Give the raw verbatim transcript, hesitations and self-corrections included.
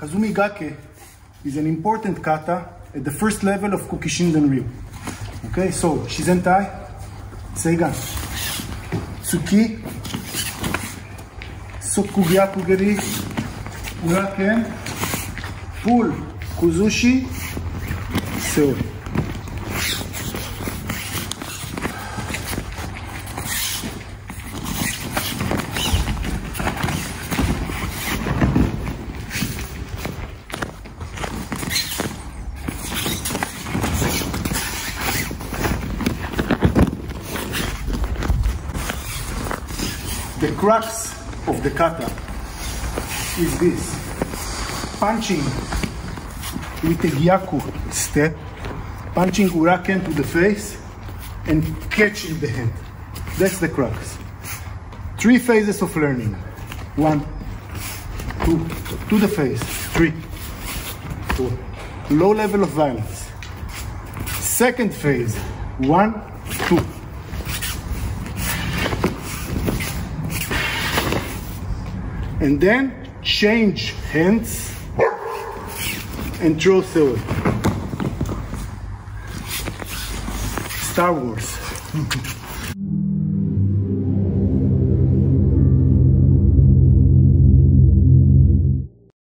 Kasumi Gake is an important kata at the first level of Kukishinden Ryu. Okay, so Shizentai, Seigan, Tsuki, Sokugia Kugeri, Uraken, Pull, Kuzushi, Seori. The crux of the kata is this: punching with a gyaku step, punching Uraken to the face and catching the hand. That's the crux. Three phases of learning. One, two, to the face. Three, four. Low level of violence. Second phase, one, two. And then change hands and throw Seori. Star Wars.